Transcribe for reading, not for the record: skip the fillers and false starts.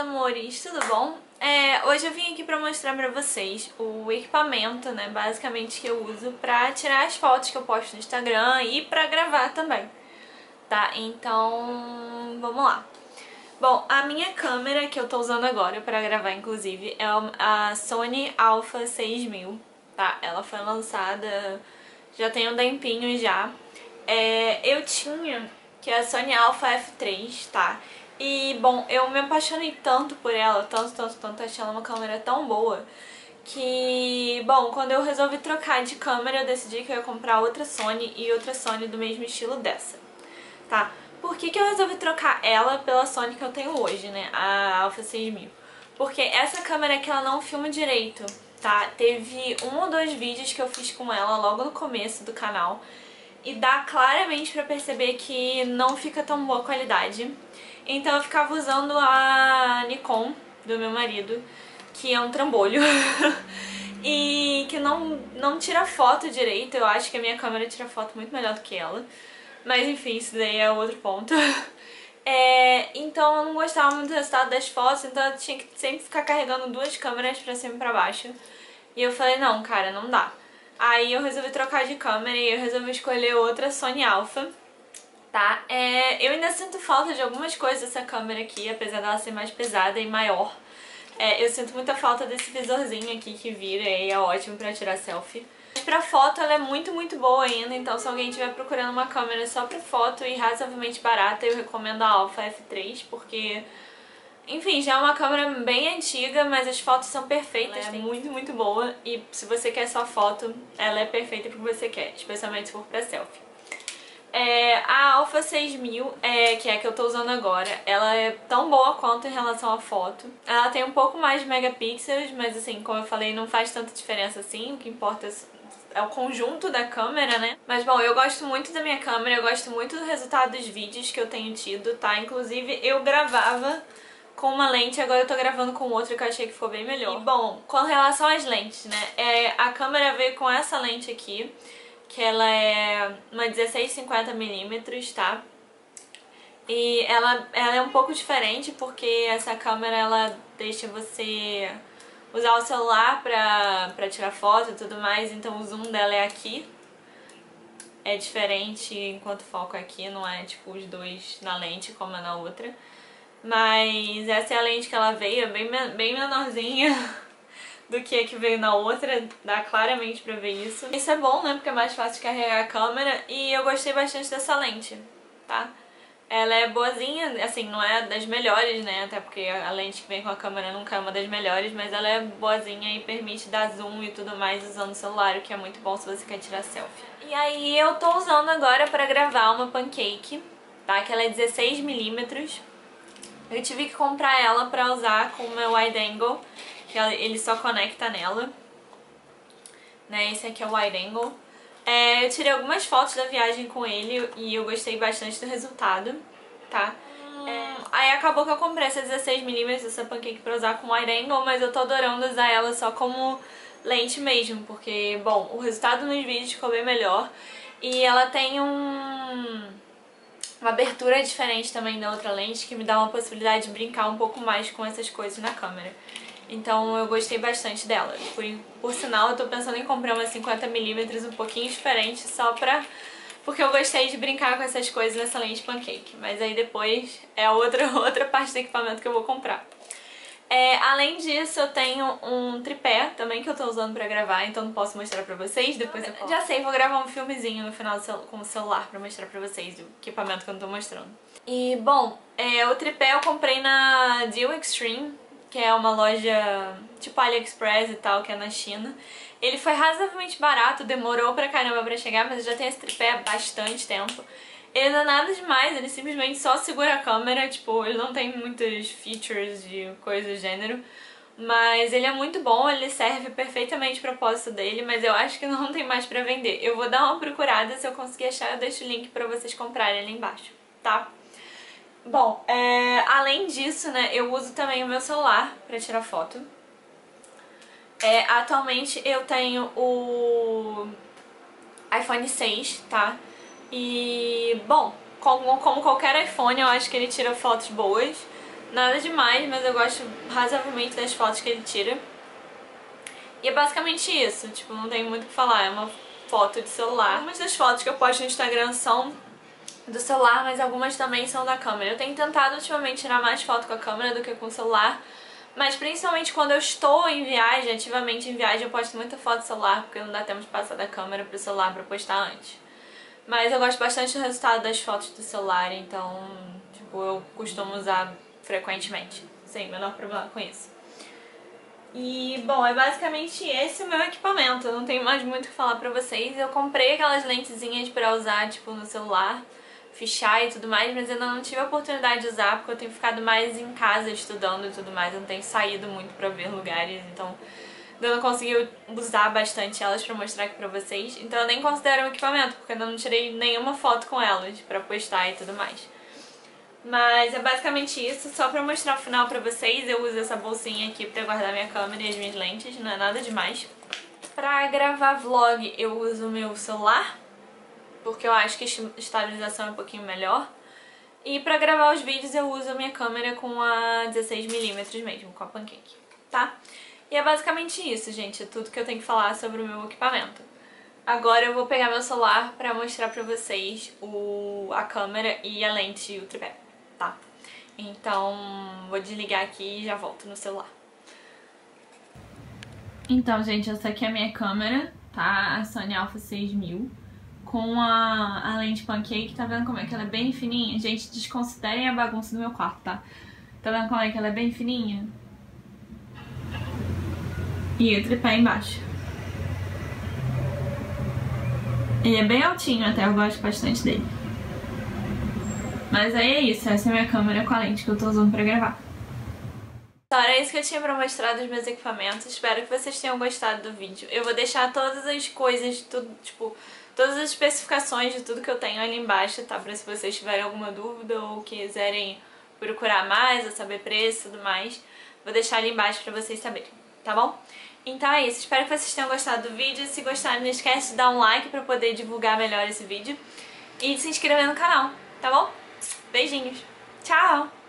amores, tudo bom? Hoje eu vim aqui pra mostrar pra vocês o equipamento, né, basicamente que eu uso pra tirar as fotos que eu posto no Instagram e pra gravar também, tá? Então, vamos lá. Bom, a minha câmera que eu tô usando agora pra gravar, inclusive, é a Sony Alpha 6000, tá? Ela foi lançada, já tem um tempinho já. Eu tinha, que é a Sony Alpha F3, tá? E, bom, eu me apaixonei tanto por ela, tanto, achei ela uma câmera tão boa, que, bom, quando eu resolvi trocar de câmera, eu decidi que eu ia comprar outra Sony e outra Sony do mesmo estilo dessa, tá? Por que que eu resolvi trocar ela pela Sony que eu tenho hoje, né, a Alpha 6000? Porque essa câmera aqui, ela não filma direito, tá? Teve um ou dois vídeos que eu fiz com ela logo no começo do canal, e dá claramente pra perceber que não fica tão boa a qualidade. Então eu ficava usando a Nikon do meu marido, que é um trambolho e que não tira foto direito. Eu acho que a minha câmera tira foto muito melhor do que ela, mas enfim, isso daí é outro ponto. Então eu não gostava muito do resultado das fotos, então eu tinha que sempre ficar carregando duas câmeras pra cima e pra baixo. E eu falei, não, cara, não dá. Aí eu resolvi trocar de câmera e eu resolvi escolher outra Sony Alpha, tá? Eu ainda sinto falta de algumas coisas dessa câmera aqui, apesar dela ser mais pesada e maior. Eu sinto muita falta desse visorzinho aqui que vira e é ótimo pra tirar selfie. Mas pra foto ela é muito boa ainda, então se alguém estiver procurando uma câmera só pra foto e razoavelmente barata, eu recomendo a Alpha F3, porque... Enfim, já é uma câmera bem antiga, mas as fotos são perfeitas. Ela é muito boa e se você quer só foto, ela é perfeita pro que você quer, especialmente se for pra selfie. A Alpha 6000, que é a que eu tô usando agora, ela é tão boa quanto em relação à foto. Ela tem um pouco mais de megapixels, mas assim, como eu falei, não faz tanta diferença assim, o que importa é o conjunto da câmera, né? Mas bom, eu gosto muito da minha câmera, eu gosto muito do resultado dos vídeos que eu tenho tido, tá? Inclusive, eu gravava com uma lente, agora eu tô gravando com outra que eu achei que ficou bem melhor. E bom, com relação às lentes, né, a câmera veio com essa lente aqui, que ela é uma 16-50mm, tá? E ela é um pouco diferente porque essa câmera, ela deixa você usar o celular pra tirar foto e tudo mais, então o zoom dela é aqui. É diferente enquanto o foco é aqui, não é tipo os dois na lente como é na outra. Mas essa é a lente que ela veio, é bem menorzinha do que a que veio na outra, dá claramente pra ver isso. Isso é bom, né, porque é mais fácil de carregar a câmera e eu gostei bastante dessa lente, tá? Ela é boazinha, assim, não é das melhores, né, até porque a lente que vem com a câmera nunca é uma das melhores, mas ela é boazinha e permite dar zoom e tudo mais usando o celular, o que é muito bom se você quer tirar selfie. E aí eu tô usando agora pra gravar uma pancake, tá, que ela é 16mm. Eu tive que comprar ela pra usar com o meu wide angle, que ele só conecta nela, né? Esse aqui é o wide angle. Eu tirei algumas fotos da viagem com ele e eu gostei bastante do resultado, tá? Aí acabou que eu comprei essa 16mm, essa pancake pra usar com wide angle, mas eu tô adorando usar ela só como lente mesmo, porque, bom, o resultado nos vídeos ficou bem melhor. E ela tem uma abertura diferente também da outra lente, que me dá uma possibilidade de brincar um pouco mais com essas coisas na câmera. Então eu gostei bastante dela. Por sinal, eu tô pensando em comprar uma 50mm um pouquinho diferente, só pra... Porque eu gostei de brincar com essas coisas nessa lente pancake. Mas aí depois é outra parte do equipamento que eu vou comprar. Além disso, eu tenho um tripé também que eu tô usando pra gravar, então não posso mostrar pra vocês, depois eu já sei, vou gravar um filmezinho no final com o celular pra mostrar pra vocês o equipamento que eu não tô mostrando. E, bom, o tripé eu comprei na Deal Extreme, que é uma loja tipo AliExpress e tal, que é na China. Ele foi razoavelmente barato, demorou pra caramba pra chegar, mas eu já tenho esse tripé há bastante tempo. Ele não é nada demais, ele simplesmente só segura a câmera, tipo, ele não tem muitos features de coisa do gênero. Mas ele é muito bom, ele serve perfeitamente para o propósito dele, mas eu acho que não tem mais pra vender. Eu vou dar uma procurada, se eu conseguir achar eu deixo o link pra vocês comprarem ali embaixo, tá? Bom, além disso, né, eu uso também o meu celular pra tirar foto. Atualmente eu tenho o iPhone 6, tá? E, bom, como qualquer iPhone, eu acho que ele tira fotos boas, Nada demais, mas eu gosto razoavelmente das fotos que ele tira. E é basicamente isso, tipo, não tem muito o que falar, é uma foto de celular. Algumas das fotos que eu posto no Instagram são do celular, mas algumas também são da câmera. Eu tenho tentado ultimamente tirar mais foto com a câmera do que com o celular, mas principalmente quando eu estou em viagem, ativamente em viagem, eu posto muita foto do celular, porque não dá tempo de passar da câmera pro celular pra postar antes. Mas eu gosto bastante do resultado das fotos do celular, então, tipo, eu costumo usar frequentemente, sem o menor problema com isso. E, bom, é basicamente esse o meu equipamento, eu não tenho mais muito o que falar pra vocês. Eu comprei aquelas lentezinhas pra usar, tipo, no celular, fichar e tudo mais, mas ainda não tive a oportunidade de usar, porque eu tenho ficado mais em casa estudando e tudo mais, eu não tenho saído muito pra ver lugares, então eu não consegui usar bastante elas pra mostrar aqui pra vocês. Então eu nem considero um equipamento, porque ainda não tirei nenhuma foto com elas pra postar e tudo mais. Mas é basicamente isso, só pra mostrar o final pra vocês, eu uso essa bolsinha aqui pra guardar minha câmera e as minhas lentes, não é nada demais. Pra gravar vlog eu uso o meu celular, porque eu acho que a estabilização é um pouquinho melhor. E pra gravar os vídeos eu uso a minha câmera com a 16mm mesmo, com a Pancake, tá? E é basicamente isso, gente, é tudo que eu tenho que falar sobre o meu equipamento. Agora eu vou pegar meu celular pra mostrar pra vocês a câmera e a lente e o tripé. Tá. Então, vou desligar aqui e já volto no celular. Então, gente, essa aqui é a minha câmera, tá? A Sony Alpha 6000 com a lente Pancake. Tá vendo como é que ela é bem fininha? Gente, desconsiderem a bagunça do meu quarto, tá? Tá vendo como é que ela é bem fininha? E o tripé embaixo. Ele é bem altinho até, eu gosto bastante dele. Mas aí é isso, essa é a minha câmera com a lente que eu tô usando pra gravar. Então era isso que eu tinha pra mostrar dos meus equipamentos. Espero que vocês tenham gostado do vídeo. Eu vou deixar todas as coisas, tudo, tipo, todas as especificações de tudo que eu tenho ali embaixo, tá? Pra se vocês tiverem alguma dúvida ou quiserem procurar mais ou saber preço e tudo mais, vou deixar ali embaixo pra vocês saberem, tá bom? Então é isso, espero que vocês tenham gostado do vídeo. Se gostaram, não esquece de dar um like pra poder divulgar melhor esse vídeo. E de se inscrever no canal, tá bom? Beijinhos. Tchau!